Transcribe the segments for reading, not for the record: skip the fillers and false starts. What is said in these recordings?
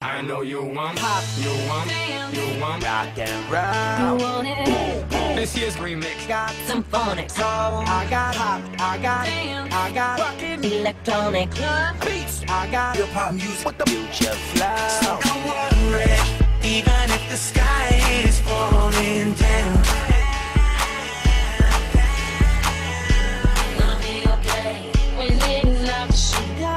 I know you want pop, you want rock and roll. You want it. This year's remix got some phonics. So I got pop, I got rockin' electronic club beats. I got your pop music with the future flow. So come on, red, even if the sky is falling down. Gonna be okay when it's up to go.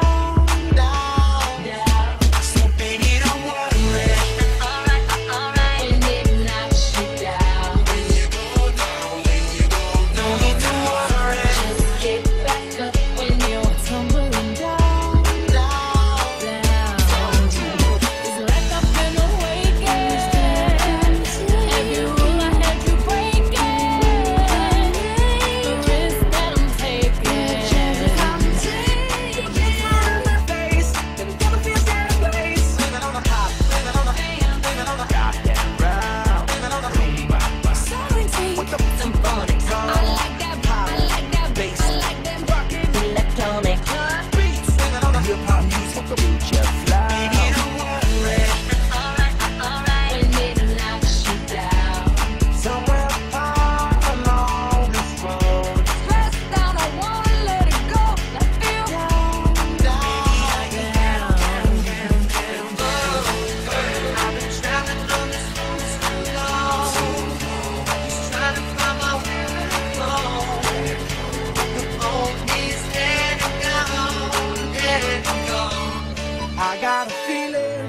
I got a feeling.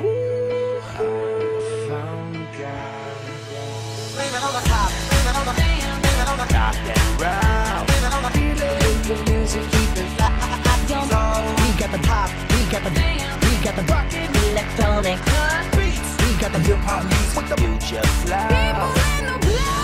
Ooh, I found God. Living on the top, living on the damn, living on the top and round. Living on the feeling. The music keeps us alive. We got the pop, we got the damn, we got the rockin' electronic beats. We got the hip hop music with the future flow.